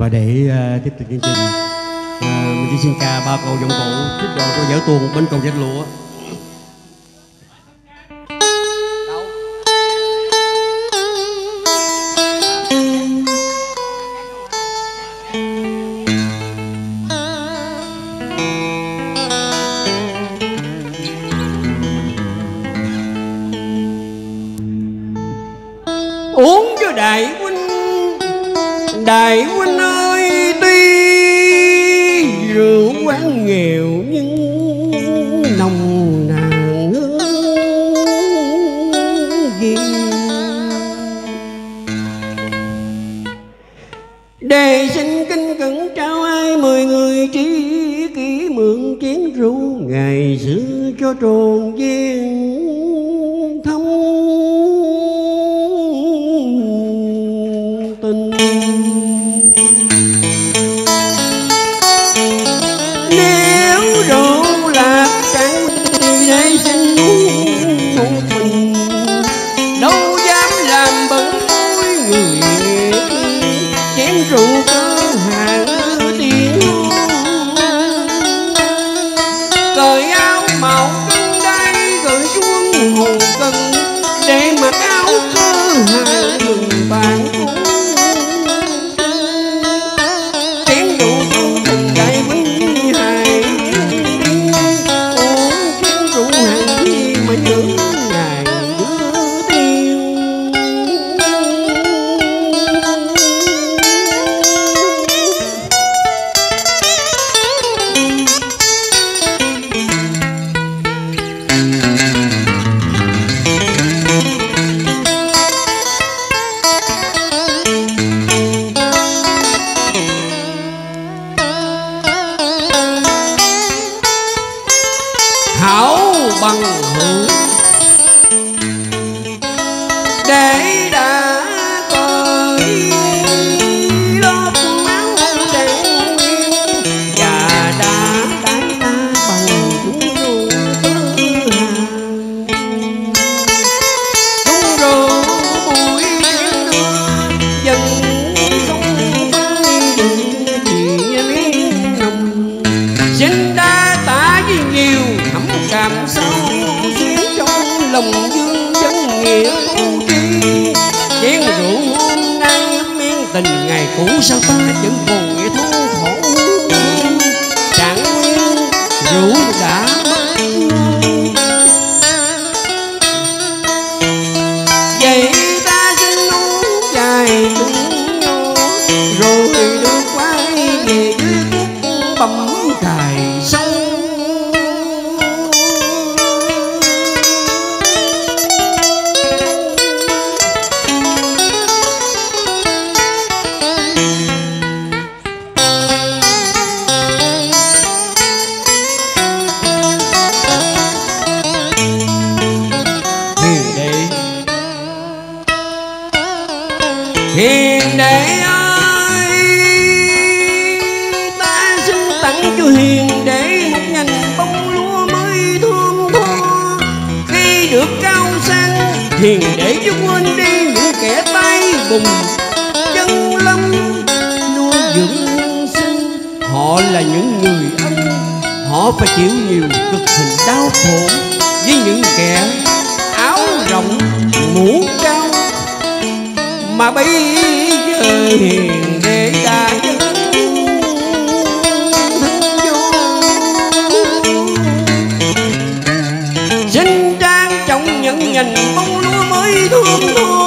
Và để tiếp tục chương trình, mình chỉ xin ca ba câu giọng cổ tiếp đoàn cô Dở Tuồng Bên Cầu Dệt Lụa. Uống cho đại huynh, đại huynh ơi, tuy rượu quán nghèo nhưng nồng nàn gì đề sinh kinh cẩn trao ai 10 người trí kỷ mượn chén rượu ngày xưa cho trồn viên thông. Nếu rượu là chẳng để sinh một mình, đâu dám làm bẩn mỗi người. Chén rượu có hàng tiếng, cởi áo màu cân đây, cởi chuông hồn cân để mặc áo cơ hàng đường bàn. Hảo bằng hữu để đã coi lót máu để và đã đánh ta bằng chúng rượu bụi đưa dần không phải đừng chỉ nồng xin đa tả với nhiều cảm sâu xuyến trong lòng dương dân nghĩa ưu trí. Chén rượu hôm nay miên tình ngày cũ sao ta vẫn còn nghĩa thú khổ. Chẳng rượu đã mất vậy ta xin uống dài đúng nhau rồi đưa quay về dưới cúc bấm cài sông. Hiền đệ ơi, ta xin tặng cho hiền đệ một nhành bông lúa mới thơm tho. Khi được cao sang, hiền đệ cho quên đi những kẻ tay bùng chân lâm nuôi dưỡng sinh. Họ là những người ân, họ phải chịu nhiều cực hình đau khổ với những kẻ áo rộng mũ cao. Mà bây giờ hiền đệ đã dấn thân vô, xin trang trọng nhận nhành bông lúa mới thơm tho.